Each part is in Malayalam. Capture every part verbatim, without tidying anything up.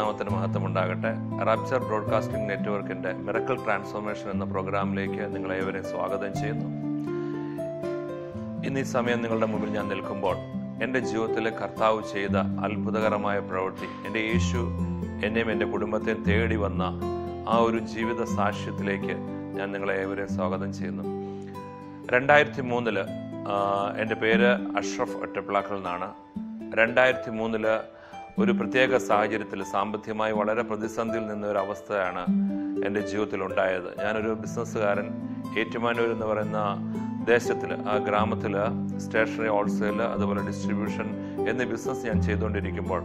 നാമത്തിന് മഹത്വം ഉണ്ടാകട്ടെ. റാപ്ചർ ബ്രോഡ്കാസ്റ്റിംഗ് നെറ്റ്വർക്കിൻ്റെ മിറക്കിൾ ട്രാൻസ്ഫോർമേഷൻ എന്ന പ്രോഗ്രാമിലേക്ക് നിങ്ങളേവരെയും സ്വാഗതം ചെയ്യുന്നു. ഇന്ന് ഈ സമയം നിങ്ങളുടെ മുമ്പിൽ ഞാൻ നിൽക്കുമ്പോൾ എൻ്റെ ജീവിതത്തിൽ കർത്താവ് ചെയ്ത അത്ഭുതകരമായ പ്രവൃത്തി, എൻ്റെ യേശു എന്നെയും എൻ്റെ കുടുംബത്തെയും തേടി വന്ന ആ ഒരു ജീവിത സാക്ഷ്യത്തിലേക്ക് ഞാൻ നിങ്ങളേവരെയും സ്വാഗതം ചെയ്യുന്നു. രണ്ടായിരത്തി മൂന്നില് എൻ്റെ പേര് അഷ്റഫ് ഒറ്റപ്പിളാക്കൾ എന്നാണ്. രണ്ടായിരത്തി മൂന്നില് ഒരു പ്രത്യേക സാഹചര്യത്തിൽ സാമ്പത്തികമായി വളരെ പ്രതിസന്ധിയിൽ നിന്നൊരവസ്ഥയാണ് എൻ്റെ ജീവിതത്തിലുണ്ടായത്. ഞാനൊരു ബിസിനസ്സുകാരൻ, ഏറ്റുമാനൂർ എന്ന് പറയുന്ന ദേശത്തിൽ, ആ ഗ്രാമത്തിൽ സ്റ്റേഷനറി, ഹോൾസെയിൽ, അതുപോലെ ഡിസ്ട്രിബ്യൂഷൻ എന്നീ ബിസിനസ് ഞാൻ ചെയ്തുകൊണ്ടിരിക്കുമ്പോൾ,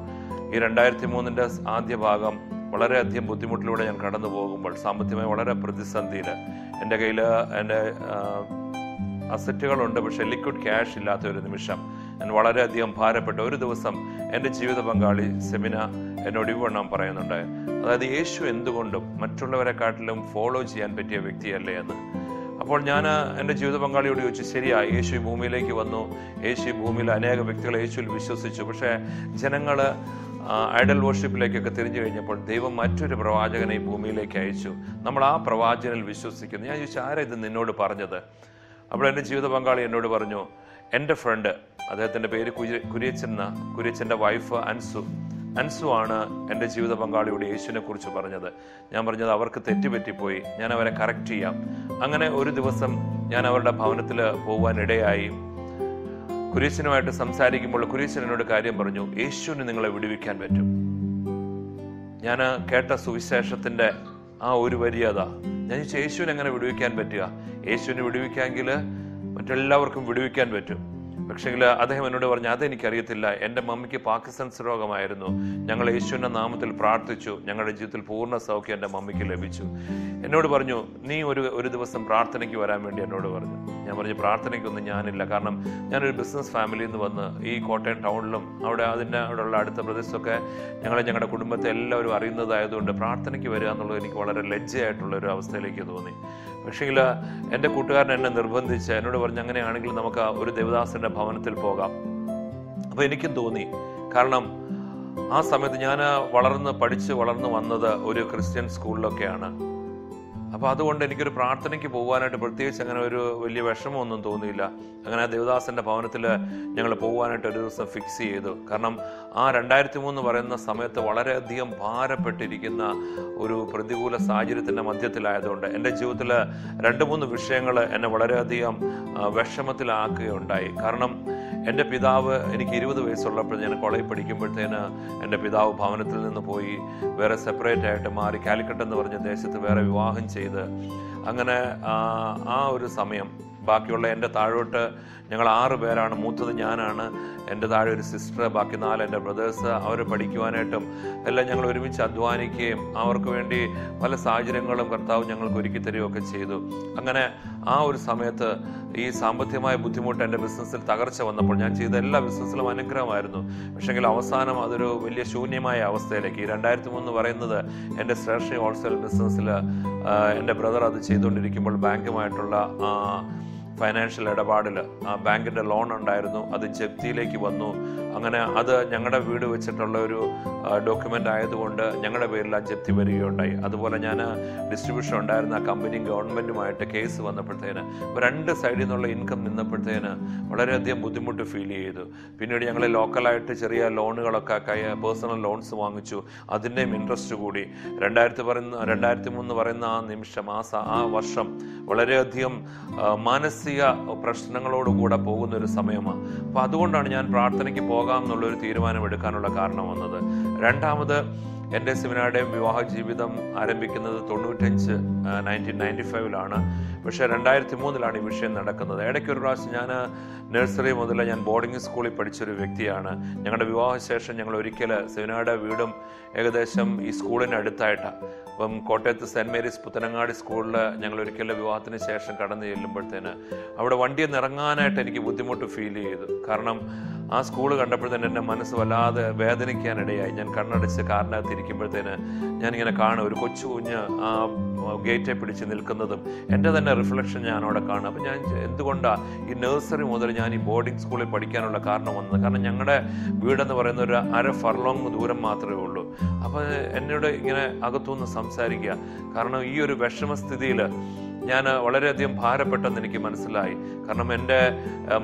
ഈ രണ്ടായിരത്തി മൂന്നിൻ്റെ ആദ്യ ഭാഗം വളരെയധികം ബുദ്ധിമുട്ടിലൂടെ ഞാൻ കടന്നു പോകുമ്പോൾ, സാമ്പത്തികമായി വളരെ പ്രതിസന്ധിയിൽ, എൻ്റെ കയ്യിൽ എൻ്റെ അസറ്റുകളുണ്ട്, പക്ഷേ ലിക്വിഡ് ക്യാഷ് ഇല്ലാത്ത ഒരു നിമിഷം ഞാൻ വളരെയധികം ഭാരപ്പെട്ട ഒരു ദിവസം എൻ്റെ ജീവിത പങ്കാളി സെമിന എന്നോട് ഇവണ്ണം പറയുന്നുണ്ട്, അതായത് യേശു എന്തുകൊണ്ടും മറ്റുള്ളവരെക്കാട്ടിലും ഫോളോ ചെയ്യാൻ പറ്റിയ വ്യക്തിയല്ലേ എന്ന്. അപ്പോൾ ഞാൻ എൻ്റെ ജീവിത പങ്കാളിയോട് ചോദിച്ചു, ശരിയായി, യേശു ഭൂമിയിലേക്ക് വന്നു, യേശു ഭൂമിയിൽ അനേക വ്യക്തികൾ യേശുവിൽ വിശ്വസിച്ചു, പക്ഷേ ജനങ്ങൾ ഐഡൽ വർഷിപ്പിലേക്കൊക്കെ തിരിഞ്ഞു കഴിഞ്ഞപ്പോൾ ദൈവം മറ്റൊരു പ്രവാചകനെ ഭൂമിയിലേക്ക് അയച്ചു, നമ്മൾ ആ പ്രവാചകനിൽ വിശ്വസിക്കുന്നു. ഞാൻ ചോദിച്ചു, ആരാ ഇത് നിന്നോട് പറഞ്ഞത്? അപ്പോൾ എൻ്റെ ജീവിത പങ്കാളി എന്നോട് പറഞ്ഞു, എൻ്റെ ഫ്രണ്ട്, അദ്ദേഹത്തിൻ്റെ പേര് കുര്യച്ചൻ എന്ന, കുര്യച്ചൻ്റെ വൈഫ് അൻസു, അൻസു ആണ് എൻ്റെ ജീവിത പങ്കാളിയോട് യേശുവിനെ കുറിച്ച് പറഞ്ഞത്. ഞാൻ പറഞ്ഞത് അവർക്ക് തെറ്റുപറ്റിപ്പോയി, ഞാൻ അവരെ കറക്റ്റ് ചെയ്യാം. അങ്ങനെ ഒരു ദിവസം ഞാൻ അവരുടെ ഭവനത്തിൽ പോകാനിടയായി. കുര്യച്ചനുമായിട്ട് സംസാരിക്കുമ്പോൾ കുര്യച്ചൻ എന്നോട് കാര്യം പറഞ്ഞു, യേശുവിന് നിങ്ങളെ വിടുവിക്കാൻ പറ്റും. ഞാൻ കേട്ട സുവിശേഷത്തിൻ്റെ ആ ഒരു വരിയത. ഞാൻ ചോദിച്ചു, യേശുവിനെ എങ്ങനെ വിടുവിക്കാൻ പറ്റുക? യേശുവിനെ വിടുവിക്കാമെങ്കിൽ മറ്റെല്ലാവർക്കും വിടുവിക്കാൻ പറ്റും. പക്ഷേങ്കിൽ അദ്ദേഹം എന്നോട് പറഞ്ഞു, അതെനിക്കറിയത്തില്ല, എൻ്റെ മമ്മിക്ക് പാർക്കിൻസൺസ് രോഗമായിരുന്നു, ഞങ്ങൾ യേശുവിൻ്റെ നാമത്തിൽ പ്രാർത്ഥിച്ചു, ഞങ്ങളുടെ ജീവിതത്തിൽ പൂർണ്ണ സൗഖ്യം എൻ്റെ മമ്മിക്ക് ലഭിച്ചു. എന്നോട് പറഞ്ഞു, നീ ഒരു ഒരു ദിവസം പ്രാർത്ഥനയ്ക്ക് വരാൻ വേണ്ടി എന്നോട് പറഞ്ഞു. ഞാൻ പറഞ്ഞു, പ്രാർത്ഥനയ്ക്കൊന്നും ഞാനില്ല, കാരണം ഞാനൊരു ബിസിനസ് ഫാമിലിയിൽ നിന്ന് വന്ന് ഈ കോട്ടയം ടൗണിലും അവിടെ അതിൻ്റെ അവിടെയുള്ള അടുത്ത പ്രദേശത്തൊക്കെ ഞങ്ങളെ ഞങ്ങളുടെ കുടുംബത്തെ എല്ലാവരും അറിയുന്നതായതുകൊണ്ട് പ്രാർത്ഥനയ്ക്ക് വരിക എന്നുള്ളത് എനിക്ക് വളരെ ലജ്ജയായിട്ടുള്ളൊരു അവസ്ഥയിലേക്ക് തോന്നി. പക്ഷേങ്കിൽ എൻ്റെ കൂട്ടുകാരൻ എന്നെ നിർബന്ധിച്ച് എന്നോട് പറഞ്ഞു, അങ്ങനെയാണെങ്കിൽ നമുക്ക് ഒരു ദേവദാസൻ്റെ ഭവനത്തിൽ പോകാം. അപ്പോൾ എനിക്കും തോന്നി, കാരണം ആ സമയത്ത് ഞാൻ വളർന്ന് പഠിച്ച് വളർന്ന് വന്നത് ഒരു ക്രിസ്ത്യൻ സ്കൂളിലൊക്കെയാണ്. അപ്പോൾ അതുകൊണ്ട് എനിക്കൊരു പ്രാർത്ഥനയ്ക്ക് പോകാനായിട്ട് പ്രത്യേകിച്ച് അങ്ങനെ ഒരു വലിയ വിഷമമൊന്നും തോന്നിയില്ല. അങ്ങനെ ദേവദാസൻ്റെ ഭവനത്തിൽ ഞങ്ങൾ പോകാനായിട്ട് ഒരു ദിവസം ഫിക്സ് ചെയ്തു. കാരണം ആ രണ്ടായിരത്തി മൂന്ന് പറയുന്ന സമയത്ത് വളരെയധികം ഭാരപ്പെട്ടിരിക്കുന്ന ഒരു പ്രതികൂല സാഹചര്യത്തിൻ്റെ മധ്യത്തിലായതുകൊണ്ട് എൻ്റെ ജീവിതത്തിൽ രണ്ട് മൂന്ന് വിഷയങ്ങൾ എന്നെ വളരെയധികം വിഷമത്തിലാക്കുകയുണ്ടായി. കാരണം എൻ്റെ പിതാവ്, എനിക്ക് ഇരുപത് വയസ്സുള്ളപ്പോൾ ഞാൻ കോളേജിൽ പഠിക്കുമ്പോഴത്തേന് എൻ്റെ പിതാവ് ഭവനത്തിൽ നിന്ന് പോയി വേറെ സെപ്പറേറ്റ് ആയിട്ട് മാറി, കാലിക്കറ്റ് എന്ന് പറഞ്ഞ ദേശത്ത് വേറെ വിവാഹം ചെയ്ത്. അങ്ങനെ ആ ഒരു സമയം ബാക്കിയുള്ള എൻ്റെ താഴോട്ട് ഞങ്ങൾ ആറ് പേരാണ്. മൂത്തത് ഞാനാണ്, എൻ്റെ താഴെ ഒരു സിസ്റ്റർ, ബാക്കി നാല് എൻ്റെ ബ്രദേഴ്സ്. അവർ പഠിക്കുവാനായിട്ടും എല്ലാം ഞങ്ങൾ ഒരുമിച്ച് അധ്വാനിക്കുകയും അവർക്ക് വേണ്ടി പല സാഹചര്യങ്ങളും കർത്താവ് ഞങ്ങൾക്ക് ഒരുക്കി തരികയൊക്കെ ചെയ്തു. അങ്ങനെ ആ ഒരു സമയത്ത് ഈ സാമ്പത്തികമായ ബുദ്ധിമുട്ട്, എൻ്റെ ബിസിനസ്സിൽ തകർച്ച വന്നപ്പോൾ ഞാൻ ചെയ്ത എല്ലാ ബിസിനസ്സിലും അനുഗ്രഹമായിരുന്നു. പക്ഷേങ്കിൽ അവസാനം അതൊരു വലിയ ശൂന്യമായ അവസ്ഥയിലേക്ക്. ഈ രണ്ടായിരത്തി മൂന്ന് പറയുന്നത് എൻ്റെ സ്റ്റേഷനറി ഹോൾസെയിൽ ബിസിനസ്സിൽ എൻ്റെ ബ്രദർ അത് ചെയ്തുകൊണ്ടിരിക്കുമ്പോൾ ബാങ്കുമായിട്ടുള്ള ഫൈനാൻഷ്യൽ ഇടപാടിൽ ആ ബാങ്കിൻ്റെ ലോൺ ഉണ്ടായിരുന്നു, അത് ജപ്തിയിലേക്ക് വന്നു. അങ്ങനെ അത് ഞങ്ങളുടെ വീട് വെച്ചിട്ടുള്ള ഒരു ഡോക്യുമെൻ്റ് ആയതുകൊണ്ട് ഞങ്ങളുടെ പേരിൽ ആ ജപ്തി വരികയുണ്ടായി. അതുപോലെ ഞാൻ ഡിസ്ട്രിബ്യൂഷൻ ഉണ്ടായിരുന്ന ആ കമ്പനിയും ഗവൺമെൻറ്റുമായിട്ട് കേസ് വന്നപ്പോഴത്തേന് രണ്ട് സൈഡിൽ നിന്നുള്ള ഇൻകം നിന്നപ്പോഴത്തേന് വളരെയധികം ബുദ്ധിമുട്ട് ഫീൽ ചെയ്തു. പിന്നീട് ഞങ്ങൾ ലോക്കലായിട്ട് ചെറിയ ലോണുകളൊക്കെ കൈ പേഴ്സണൽ ലോൺസ് വാങ്ങിച്ചു, അതിൻ്റെയും ഇൻട്രസ്റ്റ് കൂടി. രണ്ടായിരത്തി പറയുന്ന രണ്ടായിരത്തി മൂന്ന് പറയുന്ന ആ നിമിഷം, ആ ആ വർഷം വളരെയധികം മാനസിക പ്രശ്നങ്ങളോടുകൂടെ പോകുന്നൊരു സമയമാണ്. അപ്പോൾ അതുകൊണ്ടാണ് ഞാൻ പ്രാർത്ഥനയ്ക്ക് പോകാം എന്നുള്ളൊരു തീരുമാനമെടുക്കാനുള്ള കാരണം വന്നത്. രണ്ടാമത്, എൻ്റെ സെമിനാരുടെയും വിവാഹ ജീവിതം ആരംഭിക്കുന്നത് തൊണ്ണൂറ്റഞ്ച് നയൻറ്റീൻ നയൻറ്റി ഫൈവിലാണ്. പക്ഷേ രണ്ടായിരത്തി മൂന്നിലാണ് ഈ വിഷയം നടക്കുന്നത്. ഇടയ്ക്കൊരു പ്രാവശ്യം ഞാൻ നഴ്സറി മുതൽ ഞാൻ ബോർഡിംഗ് സ്കൂളിൽ പഠിച്ചൊരു വ്യക്തിയാണ്. ഞങ്ങളുടെ വിവാഹശേഷം ഞങ്ങൾ ഒരിക്കൽ സെമിനാരുടെ വീടും ഏകദേശം ഈ സ്കൂളിനടുത്തായിട്ടാണ്. അപ്പം കോട്ടയത്ത് സെൻറ്റ് മേരീസ് പുത്തനങ്ങാടി സ്കൂളിൽ ഞങ്ങൾ ഒരിക്കൽ വിവാഹത്തിന് ശേഷം കടന്നു ചെല്ലുമ്പോഴത്തേന് അവിടെ വണ്ടിയിൽ നിന്ന് ഇറങ്ങാനായിട്ട് എനിക്ക് ബുദ്ധിമുട്ട് ഫീൽ ചെയ്തു. കാരണം ആ സ്കൂൾ കണ്ടപ്പോൾ തന്നെ എൻ്റെ മനസ്സ് വല്ലാതെ വേദനിക്കാനിടയായി. ഞാൻ കണ്ണടച്ച് കാറിനകത്ത് ഇരിക്കുമ്പോഴത്തേന് ഞാനിങ്ങനെ കാണും, ഒരു കൊച്ചു കുഞ്ഞ് ആ ഗേറ്റെ പിടിച്ച് നിൽക്കുന്നതും എൻ്റെ തന്നെ റിഫ്ലക്ഷൻ ഞാനവിടെ കാണും. അപ്പം ഞാൻ എന്തുകൊണ്ടാണ് ഈ നഴ്സറി മുതൽ ഞാൻ ഈ ബോർഡിംഗ് സ്കൂളിൽ പഠിക്കാനുള്ള കാരണം വന്നത്, കാരണം ഞങ്ങളുടെ വീടെന്ന് പറയുന്ന ഒരു അര ഫർലോങ് ദൂരം മാത്രമേ ഉള്ളൂ. അപ്പോൾ എന്നോട് ഇങ്ങനെ അകത്തുനിന്ന് സംസാരിക്കുക, കാരണം ഈ ഒരു വിഷമസ്ഥിതിയിൽ ഞാൻ വളരെയധികം ഭാരപ്പെട്ടെന്ന് എനിക്ക് മനസ്സിലായി. കാരണം എൻ്റെ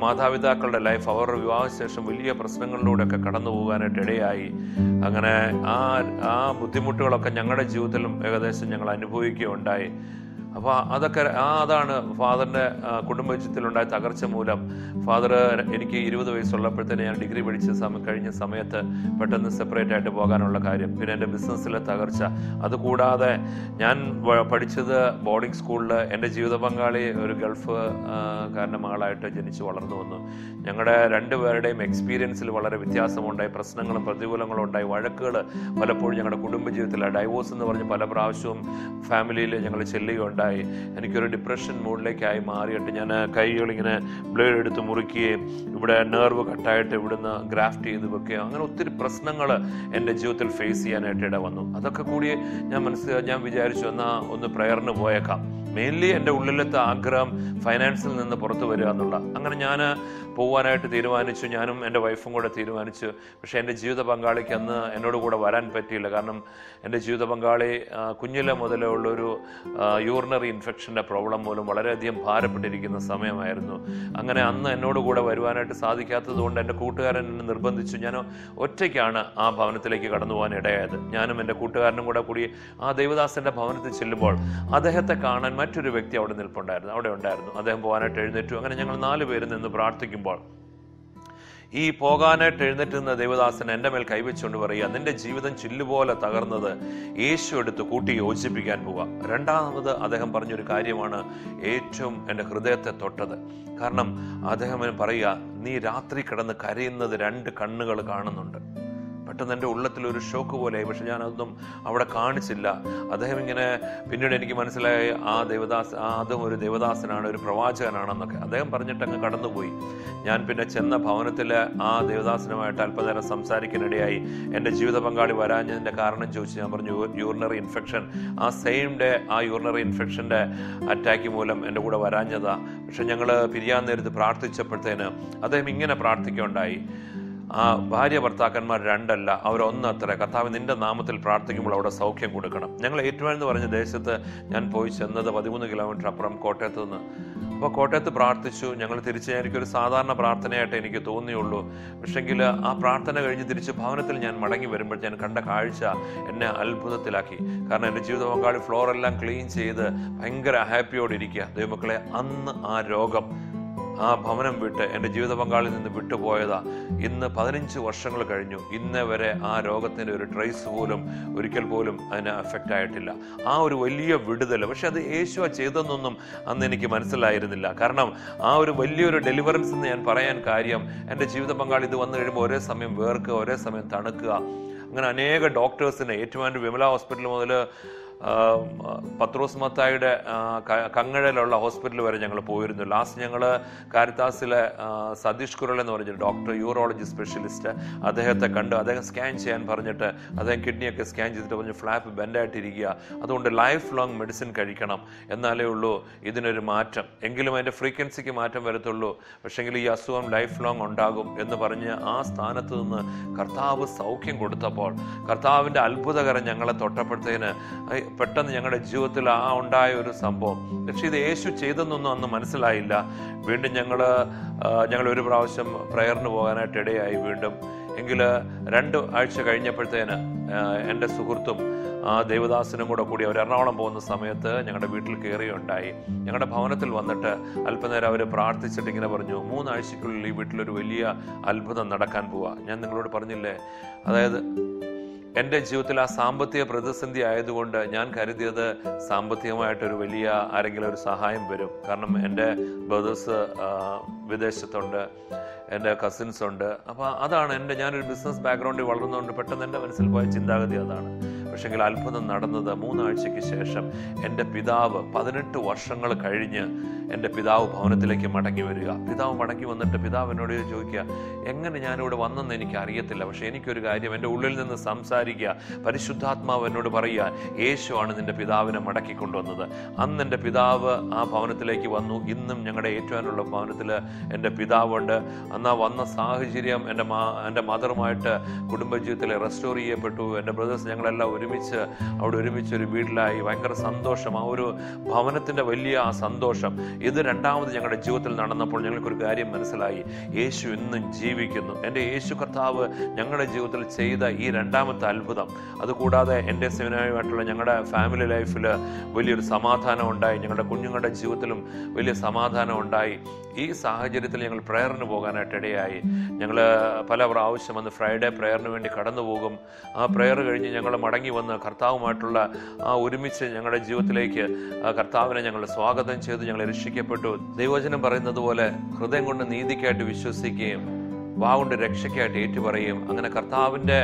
മാതാപിതാക്കളുടെ ലൈഫ് അവരുടെ വിവാഹശേഷം വലിയ പ്രശ്നങ്ങളിലൂടെയൊക്കെ കടന്നു പോകാനായിട്ട് ഇടയായി. അങ്ങനെ ആ ആ ബുദ്ധിമുട്ടുകളൊക്കെ ഞങ്ങളുടെ ജീവിതത്തിലും ഏകദേശം ഞങ്ങൾ അനുഭവിക്കുകയുണ്ടായി. അപ്പോൾ അതൊക്കെ ആ അതാണ് ഫാദറിൻ്റെ കുടുംബജീവിതത്തിലുണ്ടായ തകർച്ച മൂലം. ഫാദർ എനിക്ക് ഇരുപത് വയസ്സുള്ളപ്പോഴത്തേന് ഞാൻ ഡിഗ്രി പഠിച്ച സമയം കഴിഞ്ഞ സമയത്ത് പെട്ടെന്ന് സെപ്പറേറ്റ് ആയിട്ട് പോകാനുള്ള കാര്യം, പിന്നെ എൻ്റെ ബിസിനസ്സിലെ തകർച്ച, അതുകൂടാതെ ഞാൻ പഠിച്ചത് ബോർഡിംഗ് സ്കൂളിൽ എൻ്റെ ജീവിത പങ്കാളി ഒരു ഗൾഫ് കാരൻ്റെ മകളായിട്ട് ജനിച്ചു വളർന്നു വന്നു. ഞങ്ങളുടെ രണ്ടുപേരുടെയും എക്സ്പീരിയൻസിൽ വളരെ വ്യത്യാസമുണ്ടായി, പ്രശ്നങ്ങളും പ്രതികൂലങ്ങളും ഉണ്ടായി, വഴക്കുകൾ പലപ്പോഴും ഞങ്ങളുടെ കുടുംബജീവിതത്തിലെ ഡൈവോഴ്സ് എന്ന് പറഞ്ഞ് പല പ്രാവശ്യവും ഫാമിലിയിൽ ഞങ്ങൾ ചെല്ലുകയുണ്ട്. എനിക്കൊരു ഡിപ്രഷൻ മൂഡിലേക്കായി മാറിയിട്ട് ഞാൻ കൈകളിങ്ങനെ ബ്ലേഡ് എടുത്ത് മുറിക്കുകയും ഇവിടെ നെർവ് കട്ടായിട്ട് ഇവിടുന്ന് ഗ്രാഫ്റ്റ് ചെയ്ത് വെക്കുകയും അങ്ങനെ ഒത്തിരി പ്രശ്നങ്ങൾ എൻ്റെ ജീവിതത്തിൽ ഫേസ് ചെയ്യാനായിട്ട് ഇട വന്നു. അതൊക്കെ കൂടി ഞാൻ മനസ്സിൽ ഞാൻ വിചാരിച്ചു എന്നാൽ ഒന്ന് പ്രയറിന് പോയേക്കാം, മെയിൻലി എൻ്റെ ഉള്ളിലത്തെ ആഗ്രഹം ഫൈനാൻസിൽ നിന്ന് പുറത്തു വരിക എന്നുള്ള. അങ്ങനെ ഞാൻ പോകാനായിട്ട് തീരുമാനിച്ചു, ഞാനും എൻ്റെ വൈഫും കൂടെ തീരുമാനിച്ചു. പക്ഷേ എൻ്റെ ജീവിത പങ്കാളിക്ക് അന്ന് എന്നോട് കൂടെ വരാൻ പറ്റിയില്ല, കാരണം എൻ്റെ ജീവിത പങ്കാളി കുഞ്ഞിലെ മുതലേ ഉള്ളൊരു യൂറിനറി ഇൻഫെക്ഷൻ്റെ പ്രോബ്ലം മൂലം വളരെയധികം ഭാരപ്പെട്ടിരിക്കുന്ന സമയമായിരുന്നു. അങ്ങനെ അന്ന് എന്നോട് കൂടെ വരുവാനായിട്ട് സാധിക്കാത്തത് കൊണ്ട് എൻ്റെ കൂട്ടുകാരൻ എന്നെ നിർബന്ധിച്ചു. ഞാൻ ഒറ്റയ്ക്കാണ് ആ ഭവനത്തിലേക്ക് കടന്നു പോകാൻ ഇടയായത്. ഞാനും എൻ്റെ കൂട്ടുകാരനും കൂടെ കൂടി ആ ദേവദാസൻ്റെ ഭവനത്തിൽ ചെല്ലുമ്പോൾ അദ്ദേഹത്തെ കാണാൻ മറ്റൊരു വ്യക്തി അവിടെ നിൽപ്പുണ്ടായിരുന്നു, അവിടെ ഉണ്ടായിരുന്നു. അദ്ദേഹം പോകാനായിട്ട് എഴുന്നേറ്റു. അങ്ങനെ ഞങ്ങൾ നാല് പേര് നിന്ന് പ്രാർത്ഥിക്കുമ്പോൾ ഈ പോകാനായിട്ട് എഴുന്നേറ്റ് നിന്ന ദേവദാസൻ എൻ്റെ മേൽ കൈവച്ചുകൊണ്ട് പറയുക, നിന്റെ ജീവിതം ചില്ലുപോലെ തകർന്നത് യേശു എടുത്ത് കൂട്ടി യോജിപ്പിക്കാൻ പോവുക. രണ്ടാമത് അദ്ദേഹം പറഞ്ഞൊരു കാര്യമാണ് ഏറ്റവും എൻ്റെ ഹൃദയത്തെ തൊട്ടത്. കാരണം അദ്ദേഹം പറയുക, നീ രാത്രി കിടന്ന് കരയുന്നത് രണ്ട് കണ്ണുകൾ കാണുന്നുണ്ട്. പെട്ടെന്ന് എൻ്റെ ഉള്ളത്തിലൊരു ഷോക്ക് പോലെയായി, പക്ഷെ ഞാനതൊന്നും അവിടെ കാണിച്ചില്ല. അദ്ദേഹം ഇങ്ങനെ പിന്നീട് എനിക്ക് മനസ്സിലായി ആ ദേവദാസ് ആ അതും ഒരു ദേവദാസനാണ്, ഒരു പ്രവാചകനാണെന്നൊക്കെ അദ്ദേഹം പറഞ്ഞിട്ടങ്ങ് കടന്നുപോയി. ഞാൻ പിന്നെ ചെന്ന ഭവനത്തിൽ ആ ദേവദാസനുമായിട്ട് അല്പനേരം സംസാരിക്കാനിടയായി. എൻ്റെ ജീവിത പങ്കാളി വരാഞ്ഞതിൻ്റെ കാരണം ചോദിച്ചു. ഞാൻ പറഞ്ഞു യൂറിനറി ഇൻഫെക്ഷൻ, ആ സെയിം ഡേ ആ യൂറിനറി ഇൻഫെക്ഷൻ്റെ അറ്റാക്ക് മൂലം എൻ്റെ കൂടെ വരാഞ്ഞതാ. പക്ഷെ ഞങ്ങൾ പിരിയാൻ നേരത്ത് പ്രാർത്ഥിച്ചപ്പോഴത്തേന് അദ്ദേഹം ഇങ്ങനെ പ്രാർത്ഥിക്കുകയുണ്ടായി, ആ ഭാര്യ ഭർത്താക്കന്മാർ രണ്ടല്ല അവരൊന്നത്ര, കർത്താവ് നിൻ്റെ നാമത്തിൽ പ്രാർത്ഥിക്കുമ്പോൾ അവിടെ സൗഖ്യം കൊടുക്കണം. ഞങ്ങൾ ഏറ്റുമാനെന്ന് പറഞ്ഞ ദേശത്ത് ഞാൻ പോയി ചെന്നത് പതിമൂന്ന് കിലോമീറ്റർ അപ്പുറം കോട്ടയത്ത് നിന്ന്. അപ്പോൾ കോട്ടയത്ത് പ്രാർത്ഥിച്ചു. ഞങ്ങൾ തിരിച്ച് എനിക്കൊരു സാധാരണ പ്രാർത്ഥനയായിട്ട് എനിക്ക് തോന്നിയുള്ളൂ. പക്ഷെങ്കിൽ ആ പ്രാർത്ഥന കഴിഞ്ഞ് തിരിച്ച് ഭവനത്തിൽ ഞാൻ മടങ്ങി വരുമ്പോൾ ഞാൻ കണ്ട കാഴ്ച എന്നെ അത്ഭുതത്തിലാക്കി. കാരണം എൻ്റെ ജീവിത പങ്കാളി ഫ്ലോറെല്ലാം ക്ലീൻ ചെയ്ത് ഭയങ്കര ഹാപ്പിയോടിരിക്കുക. ദൈവമക്കളെ, അന്ന് ആ രോഗം ആ ഭവനം വിട്ട് എൻ്റെ ജീവിത പങ്കാളിൽ നിന്ന് വിട്ടുപോയതാ. ഇന്ന് പതിനഞ്ച് വർഷങ്ങൾ കഴിഞ്ഞു, ഇന്നേ വരെ ആ രോഗത്തിൻ്റെ ഒരു ട്രേസ് പോലും ഒരിക്കൽ പോലും അതിനെ അഫക്റ്റ് ആയിട്ടില്ല. ആ ഒരു വലിയ വിടുതൽ, പക്ഷെ അത് യേശുവ ചെയ്തെന്നൊന്നും അന്ന് എനിക്ക് മനസ്സിലായിരുന്നില്ല. കാരണം ആ ഒരു വലിയൊരു ഡെലിവറൻസ് എന്ന് ഞാൻ പറയാൻ കാര്യം, എൻ്റെ ജീവിത പങ്കാളി ഇത് വന്നു കഴിയുമ്പോൾ ഒരേ സമയം വേർക്കുക, ഒരേ സമയം തണുക്കുക. അങ്ങനെ അനേക ഡോക്ടേഴ്സിനെ ഏറ്റുമാനൂർ വിമല ഹോസ്പിറ്റൽ മുതൽ പത്രോസ് മത്തായിയുടെ കങ്ങഴയിലുള്ള ഹോസ്പിറ്റൽ വരെ ഞങ്ങൾ പോയിരുന്നു. ലാസ്റ്റ് ഞങ്ങൾ കാരിത്താസിലെ സതീഷ് കുരൽ എന്ന് പറഞ്ഞൊരു ഡോക്ടർ, യൂറോളജി സ്പെഷ്യലിസ്റ്റ്, അദ്ദേഹത്തെ കണ്ട് അദ്ദേഹം സ്കാൻ ചെയ്യാൻ പറഞ്ഞിട്ട് അദ്ദേഹം കിഡ്നിയൊക്കെ സ്കാൻ ചെയ്തിട്ട് പറഞ്ഞു ഫ്ലാപ്പ് ബെൻഡായിട്ടിരിക്കുക, അതുകൊണ്ട് ലൈഫ് ലോങ് മെഡിസിൻ കഴിക്കണം, എന്നാലേ ഉള്ളൂ ഇതിനൊരു മാറ്റം, എങ്കിലും അതിൻ്റെ ഫ്രീക്വൻസിക്ക് മാറ്റം വരത്തുള്ളൂ, പക്ഷേങ്കിൽ ഈ അസുഖം ലൈഫ് ലോങ് ഉണ്ടാകും എന്ന് പറഞ്ഞ് ആ സ്ഥാനത്ത് നിന്ന് കർത്താവ് സൗഖ്യം കൊടുത്തപ്പോൾ കർത്താവിൻ്റെ അത്ഭുതകരം ഞങ്ങളെ തൊട്ടപ്പോഴത്തേന് പെട്ടെന്ന് ഞങ്ങളുടെ ജീവിതത്തിൽ ആ ഉണ്ടായ ഒരു സംഭവം. പക്ഷേ ഇത് യേശു ചെയ്തെന്നൊന്നും അന്ന് മനസ്സിലായില്ല. വീണ്ടും ഞങ്ങൾ ഞങ്ങൾ ഒരു പ്രാവശ്യം പ്രയറിന് പോകാനായിട്ട് ഇടയായി വീണ്ടും. എങ്കിൽ രണ്ട് ആഴ്ച കഴിഞ്ഞപ്പോഴത്തേന് എൻ്റെ സുഹൃത്തും ആ ദേവദാസനും കൂടെ കൂടി അവർ എറണാകുളം പോകുന്ന സമയത്ത് ഞങ്ങളുടെ വീട്ടിൽ കയറിയുണ്ടായി. ഞങ്ങളുടെ ഭവനത്തിൽ വന്നിട്ട് അല്പനേരം അവർ പ്രാർത്ഥിച്ചിട്ട് ഇങ്ങനെ പറഞ്ഞു, മൂന്നാഴ്ചക്കുള്ളിൽ ഈ വീട്ടിലൊരു വലിയ അത്ഭുതം നടക്കാൻ പോവാ. ഞാൻ നിങ്ങളോട് പറഞ്ഞില്ലേ, അതായത് എൻ്റെ ജീവിതത്തിൽ ആ സാമ്പത്തിക പ്രതിസന്ധി ആയതുകൊണ്ട് ഞാൻ കരുതിയത് സാമ്പത്തികമായിട്ടൊരു വലിയ ആരെങ്കിലും ഒരു സഹായം വരും. കാരണം എൻ്റെ ബ്രദേഴ്സ് വിദേശത്തുണ്ട്, എൻ്റെ കസിൻസ് ഉണ്ട്. അപ്പോൾ അതാണ് എൻ്റെ ഞാനൊരു ബിസിനസ് ബാക്ക്ഗ്രൗണ്ടിൽ വളർന്നുകൊണ്ട് പെട്ടെന്ന് എൻ്റെ മനസ്സിൽ പോയ ചിന്താഗതി അതാണ്. പക്ഷെങ്കിൽ അത്ഭുതം നടന്നത് മൂന്നാഴ്ചയ്ക്ക് ശേഷം എൻ്റെ പിതാവ് പതിനെട്ട് വർഷങ്ങൾ കഴിഞ്ഞ് എൻ്റെ പിതാവ് ഭവനത്തിലേക്ക് മടങ്ങി വരിക. പിതാവ് മടങ്ങി വന്നിട്ട് പിതാവ് എന്നോട് ചോദിക്കുക, എങ്ങനെ ഞാനിവിടെ വന്നെന്ന് എനിക്ക് അറിയത്തില്ല, പക്ഷെ എനിക്കൊരു കാര്യം എൻ്റെ ഉള്ളിൽ നിന്ന് സംസാരിക്കുക, പരിശുദ്ധാത്മാവ് എന്നോട് പറയുക, യേശു ആണ് നിൻ്റെ പിതാവിനെ മടക്കിക്കൊണ്ടുവന്നത്. അന്ന് എൻ്റെ പിതാവ് ആ ഭവനത്തിലേക്ക് വന്നു. ഇന്നും ഞങ്ങളുടെ ഏറ്റുവാനുള്ള ഭവനത്തിൽ എൻ്റെ പിതാവുണ്ട്. അന്ന് ആ വന്ന സാഹചര്യം എൻ്റെ മാ എൻ്റെ മദറുമായിട്ട് കുടുംബജീവിതത്തിൽ റെസ്റ്റോർ ചെയ്യപ്പെട്ടു. എൻ്റെ ബ്രദേഴ്സ് ഞങ്ങളെല്ലാം ഒരുമിച്ച് അവിടെ ഒരുമിച്ചൊരു വീട്ടിലായി. ഭയങ്കര സന്തോഷം, ആ ഒരു ഭവനത്തിൻ്റെ വലിയ ആ സന്തോഷം. ഇത് രണ്ടാമത് ഞങ്ങളുടെ ജീവിതത്തിൽ നടന്നപ്പോൾ ഞങ്ങൾക്കൊരു കാര്യം മനസ്സിലായി, യേശു ഇന്നും ജീവിക്കുന്നു. എൻ്റെ യേശു കർത്താവ് ഞങ്ങളുടെ ജീവിതത്തിൽ ചെയ്ത ഈ രണ്ടാമത്തെ അത്ഭുതം. അതുകൂടാതെ എൻ്റെ സെമിനാറുമായിട്ടുള്ള ഞങ്ങളുടെ ഫാമിലി ലൈഫിൽ വലിയൊരു സമാധാനം ഉണ്ടായി. ഞങ്ങളുടെ കുഞ്ഞുങ്ങളുടെ ജീവിതത്തിലും വലിയ സമാധാനം ഉണ്ടായി. ഈ സാഹചര്യത്തിൽ ഞങ്ങൾ പ്രയറിന് പോകാനായിട്ട് ഇടയായി. ഞങ്ങൾ പല പ്രാവശ്യം അന്ന് ഫ്രൈഡേ പ്രയറിന് വേണ്ടി കടന്നു പോകും. ആ പ്രയർ കഴിഞ്ഞ് ഞങ്ങൾ മടങ്ങി വന്ന് കർത്താവുമായിട്ടുള്ള ആ ഒരുമിച്ച് ഞങ്ങളുടെ ജീവിതത്തിലേക്ക് കർത്താവിനെ ഞങ്ങൾ സ്വാഗതം ചെയ്തു. ഞങ്ങൾ രക്ഷിക്കപ്പെട്ടു. ദൈവവചനം പറയുന്നത് പോലെ ഹൃദയം കൊണ്ട് നീതിക്കായിട്ട് വിശ്വസിക്കുകയും വാവുകൊണ്ട് രക്ഷയ്ക്കായിട്ട് ഏറ്റുപറയുകയും അങ്ങനെ കർത്താവിൻ്റെ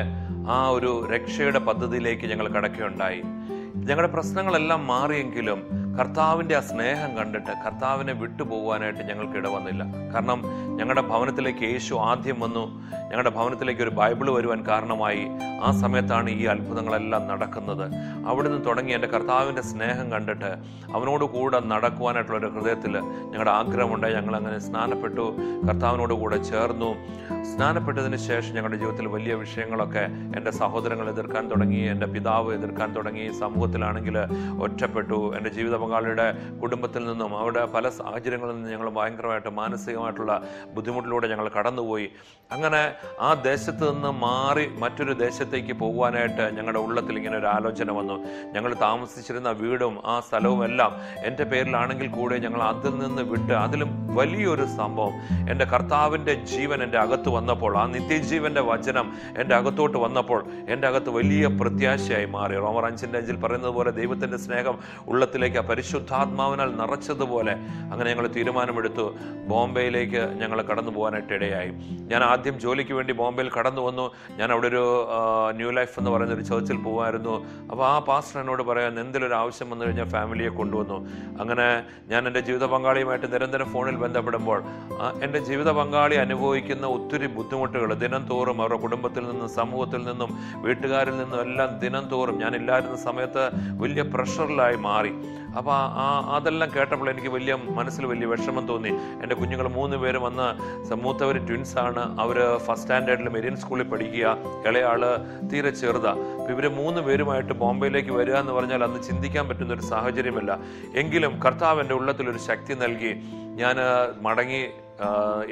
ആ ഒരു രക്ഷയുടെ പദ്ധതിയിലേക്ക് ഞങ്ങൾ കടക്കുകയുണ്ടായി. ഞങ്ങളുടെ പ്രശ്നങ്ങളെല്ലാം മാറിയെങ്കിലും കർത്താവിൻ്റെ ആ സ്നേഹം കണ്ടിട്ട് കർത്താവിനെ വിട്ടുപോകാനായിട്ട് ഞങ്ങൾക്ക് ഇടവന്നില്ല. കാരണം ഞങ്ങളുടെ ഭവനത്തിലേക്ക് യേശു ആദ്യം വന്നു. ഞങ്ങളുടെ ഭവനത്തിലേക്ക് ഒരു ബൈബിൾ വരുവാൻ കാരണമായി. ആ സമയത്താണ് ഈ അത്ഭുതങ്ങളെല്ലാം നടക്കുന്നത്. അവിടെ നിന്ന് തുടങ്ങി എൻ്റെ കർത്താവിൻ്റെ സ്നേഹം കണ്ടിട്ട് അവനോട് കൂടെ നടക്കുവാനായിട്ടുള്ളൊരു ഹൃദയത്തിൽ ഞങ്ങളുടെ ആഗ്രഹമുണ്ടായി. ഞങ്ങളങ്ങനെ സ്നാനപ്പെട്ടു, കർത്താവിനോട് കൂടെ ചേർന്നു. സ്നാനപ്പെട്ടതിന് ശേഷം ഞങ്ങളുടെ ജീവിതത്തിൽ വലിയ വിഷയങ്ങളൊക്കെ എൻ്റെ സഹോദരങ്ങൾ എതിർക്കാൻ തുടങ്ങി, എൻ്റെ പിതാവ് എതിർക്കാൻ തുടങ്ങി. സമൂഹത്തിലാണെങ്കിൽ ഒറ്റപ്പെട്ടു. എൻ്റെ ജീവിത പങ്കാളിയുടെ കുടുംബത്തിൽ നിന്നും അവിടെ പല സാഹചര്യങ്ങളിൽ നിന്നും ഞങ്ങൾ ഭയങ്കരമായിട്ട് മാനസികമായിട്ടുള്ള ബുദ്ധിമുട്ടിലൂടെ ഞങ്ങൾ കടന്നുപോയി. അങ്ങനെ ആ ദേശത്ത് നിന്ന് മാറി മറ്റൊരു ദേശത്തേക്ക് പോകുവാനായിട്ട് ഞങ്ങളുടെ ഉള്ളത്തിൽ ഇങ്ങനെ ഒരു ആലോചന വന്നു. ഞങ്ങൾ താമസിച്ചിരുന്ന വീടും ആ സ്ഥലവും എല്ലാം എൻ്റെ പേരിലാണെങ്കിൽ കൂടെ ഞങ്ങൾ അതിൽ നിന്ന് വിട്ട്, അതിലും വലിയൊരു സംഭവം, എൻ്റെ കർത്താവിൻ്റെ ജീവൻ എൻ്റെ അകത്ത് വന്നപ്പോൾ, ആ നിത്യജീവൻ്റെ വചനം എൻ്റെ അകത്തോട്ട് വന്നപ്പോൾ എൻ്റെ അകത്ത് വലിയ പ്രത്യാശയായി മാറി. റോമർ അഞ്ചിൻ്റെ അഞ്ചിൽ പറയുന്നത് പോലെ ദൈവത്തിൻ്റെ സ്നേഹം ഉള്ളത്തിലേക്ക് പരിശുദ്ധാത്മാവിനാൽ നിറച്ചതുപോലെ. അങ്ങനെ ഞങ്ങൾ തീരുമാനമെടുത്തു, ബോംബെയിലേക്ക് ഞങ്ങൾ കടന്നു പോകാനായിട്ട് ഇടയായി. ഞാൻ ആദ്യം ജോലിക്ക് വേണ്ടി ബോംബെയിൽ കടന്നു വന്നു. ഞാൻ അവിടെ ഒരു ന്യൂ ലൈഫ് എന്ന് പറയുന്ന ഒരു ചേർച്ചിൽ പോകുമായിരുന്നു. അപ്പോൾ ആ പാസ്റ്റർ എന്നോട് പറയാൻ എന്തെങ്കിലും ഒരു ആവശ്യം വന്നു കഴിഞ്ഞാൽ ഫാമിലിയെ കൊണ്ടുവന്നു. അങ്ങനെ ഞാൻ എൻ്റെ ജീവിത പങ്കാളിയുമായിട്ട് നിരന്തരം ഫോണിൽ ബന്ധപ്പെടുമ്പോൾ എൻ്റെ ജീവിത പങ്കാളി അനുഭവിക്കുന്ന ഒത്തിരി ബുദ്ധിമുട്ടുകൾ ദിനം തോറും, അവരുടെ കുടുംബത്തിൽ നിന്നും സമൂഹത്തിൽ നിന്നും വീട്ടുകാരിൽ നിന്നും എല്ലാം ദിനം തോറും, ഞാനില്ലായിരുന്ന സമയത്ത് വലിയ പ്രഷറിലായി മാറി. അപ്പോൾ ആ അതെല്ലാം കേട്ടപ്പോൾ എനിക്ക് വലിയ മനസ്സിൽ വലിയ വിഷമം തോന്നി. എൻ്റെ കുഞ്ഞുങ്ങൾ മൂന്ന് പേരും വന്ന്, മൂത്തവർ ട്വിൻസാണ്, അവർ ഫസ്റ്റ് സ്റ്റാൻഡേർഡിൽ മെരീൻ സ്കൂളിൽ പഠിക്കുക, ഇളയാൾ തീരെ ചെറുതാണ്. അപ്പോൾ ഇവർ മൂന്ന് പേരുമായിട്ട് ബോംബെയിലേക്ക് വരിക എന്ന് പറഞ്ഞാൽ അന്ന് ചിന്തിക്കാൻ പറ്റുന്നൊരു സാഹചര്യമല്ല. എങ്കിലും കർത്താവ് എൻ്റെ ഉള്ളത്തിലൊരു ശക്തി നൽകി. ഞാൻ മടങ്ങി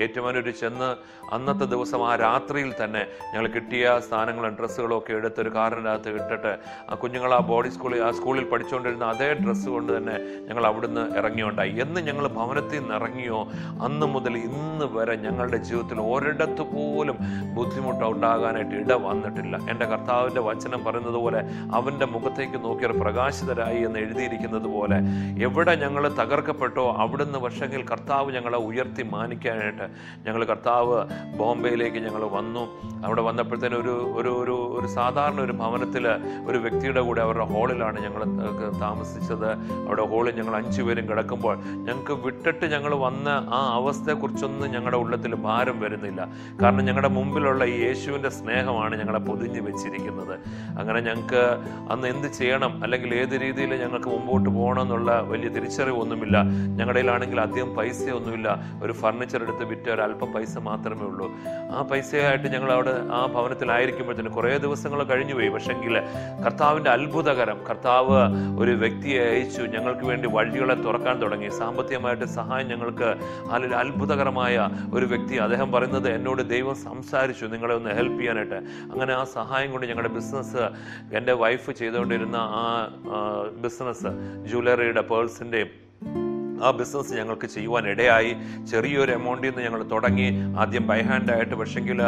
ഏറ്റുമാനൂർ ചെന്ന് അന്നത്തെ ദിവസം ആ രാത്രിയിൽ തന്നെ ഞങ്ങൾ കിട്ടിയ സ്ഥാനങ്ങളും ഡ്രസ്സുകളും ഒക്കെ എടുത്തൊരു കാറിനകത്ത് ഇട്ടിട്ട് ആ കുഞ്ഞുങ്ങൾ ആ ബോഡി സ്കൂളിൽ ആ സ്കൂളിൽ പഠിച്ചുകൊണ്ടിരുന്ന അതേ ഡ്രസ്സ് കൊണ്ട് തന്നെ ഞങ്ങൾ അവിടുന്ന് ഇറങ്ങിയുണ്ടായി. എന്ന് ഞങ്ങൾ ഭവനത്തിൽ നിന്ന് ഇറങ്ങിയോ അന്ന് മുതൽ ഇന്ന് വരെ ഞങ്ങളുടെ ജീവിതത്തിൽ ഒരിടത്ത് പോലും ബുദ്ധിമുട്ട് ഉണ്ടാകാനായിട്ട് ഇട വന്നിട്ടില്ല. എൻ്റെ കർത്താവിൻ്റെ വചനം പറയുന്നത് പോലെ അവൻ്റെ മുഖത്തേക്ക് നോക്കിയവർ പ്രകാശിതരായി എന്ന് എഴുതിയിരിക്കുന്നത് പോലെ എവിടെ ഞങ്ങൾ തകർക്കപ്പെട്ടോ അവിടുന്ന് പക്ഷെങ്കിൽ കർത്താവ് ഞങ്ങളെ ഉയർത്തി മാനി ായിട്ട് ഞങ്ങൾ കർത്താവ് ബോംബെയിലേക്ക് ഞങ്ങൾ വന്നു. അവിടെ വന്നപ്പോഴത്തേനും ഒരു ഒരു ഒരു ഒരു സാധാരണ ഒരു ഭവനത്തിൽ ഒരു വ്യക്തിയുടെ കൂടെ അവരുടെ ഹോളിലാണ് ഞങ്ങൾ താമസിച്ചത്. അവിടെ ഹോളിൽ ഞങ്ങൾ അഞ്ചു പേരും കിടക്കുമ്പോൾ ഞങ്ങൾക്ക് വിട്ടിട്ട് ഞങ്ങൾ വന്ന ആ അവസ്ഥയെക്കുറിച്ചൊന്നും ഞങ്ങളുടെ ഉള്ളത്തിൽ ഭാരം വരുന്നില്ല. കാരണം ഞങ്ങളുടെ മുമ്പിലുള്ള ഈ യേശുവിൻ്റെ സ്നേഹമാണ് ഞങ്ങളെ പൊതിഞ്ഞു വെച്ചിരിക്കുന്നത്. അങ്ങനെ ഞങ്ങൾക്ക് അന്ന് എന്ത് ചെയ്യണം അല്ലെങ്കിൽ ഏത് രീതിയിൽ ഞങ്ങൾക്ക് മുമ്പോട്ട് പോകണം എന്നുള്ള വലിയ തിരിച്ചറിവൊന്നുമില്ല. ഞങ്ങളുടെ ആണെങ്കിൽ അധികം പൈസയൊന്നുമില്ല. ഒരു ഫർണിച്ചർ എടുത്ത് വിറ്റ് ഒരല്പം പൈസ മാത്രമേ ഉള്ളൂ. ആ പൈസയായിട്ട് ഞങ്ങൾ അവിടെ ആ ഭവനത്തിലായിരിക്കുമ്പോഴത്തേന് കുറേ ദിവസങ്ങൾ കഴിഞ്ഞുപോയി. പക്ഷെങ്കിൽ കർത്താവിൻ്റെ അത്ഭുതകരം, കർത്താവ് ഒരു വ്യക്തിയെ അയച്ചു ഞങ്ങൾക്ക് വേണ്ടി വഴികളെ തുറക്കാൻ തുടങ്ങി. സാമ്പത്തികമായിട്ട് സഹായം ഞങ്ങൾക്ക് അതിലൊരു അത്ഭുതകരമായ ഒരു വ്യക്തി, അദ്ദേഹം പറയുന്നത് എന്നോട് ദൈവം സംസാരിച്ചു നിങ്ങളെ ഒന്ന് ഹെൽപ്പ് ചെയ്യാനായിട്ട്. അങ്ങനെ ആ സഹായം കൊണ്ട് ഞങ്ങളുടെ ബിസിനസ്, എൻ്റെ വൈഫ് ചെയ്തുകൊണ്ടിരുന്ന ആ ബിസിനസ്, ജ്വല്ലറിയുടെ പേഴ്സിൻ്റെയും ആ ബിസിനസ് ഞങ്ങൾക്ക് ചെയ്യുവാനിടയായി. ചെറിയൊരു എമൗണ്ടിൽ നിന്ന് ഞങ്ങൾ തുടങ്ങി. ആദ്യം ബൈ ഹാൻഡായിട്ട്, പക്ഷെങ്കിൽ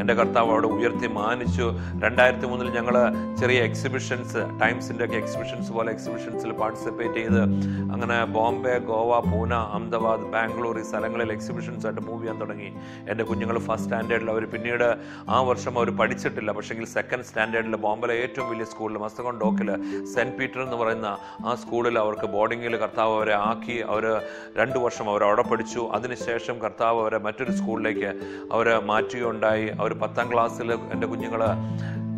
എൻ്റെ കർത്താവ് അവിടെ ഉയർത്തി മാനിച്ചു. രണ്ടായിരത്തി മൂന്നിൽ ഞങ്ങൾ ചെറിയ എക്സിബിഷൻസ്, ടൈംസിൻ്റെ ഒക്കെ എക്സിബിഷൻസ് പോലെ എക്സിബിഷൻസിൽ പാർട്ടിസിപ്പേറ്റ് ചെയ്ത് അങ്ങനെ ബോംബെ, ഗോവ, പൂന, അഹമ്മദാബാദ്, ബാംഗ്ലൂർ ഈ സ്ഥലങ്ങളിൽ എക്സിബിഷൻസ് ആയിട്ട് മൂവ് ചെയ്യാൻ തുടങ്ങി. എൻ്റെ കുഞ്ഞുങ്ങൾ ഫസ്റ്റ് സ്റ്റാൻഡേർഡിൽ, അവർ പിന്നീട് ആ വർഷം അവർ പഠിച്ചിട്ടില്ല, പക്ഷെങ്കിൽ സെക്കൻഡ് സ്റ്റാൻഡേർഡിൽ ബോംബെയിലെ ഏറ്റവും വലിയ സ്കൂളിൽ മസ്തകോൺ ഡോക്കിൽ സെൻറ്റ് പീറ്റർ എന്ന് പറയുന്ന ആ സ്കൂളിൽ അവർക്ക് ബോർഡിങ്ങിൽ കർത്താവ് അവരെ ആക്കി. അവർ രണ്ട് വർഷം അവർ അവിടെ പഠിച്ചു. അതിനുശേഷം കർത്താവ് അവരെ മറ്റൊരു സ്കൂളിലേക്ക് അവർ മാറ്റുകയുണ്ടായി. അവർ പത്താം ക്ലാസ്സിൽ എൻ്റെ കുഞ്ഞുങ്ങൾ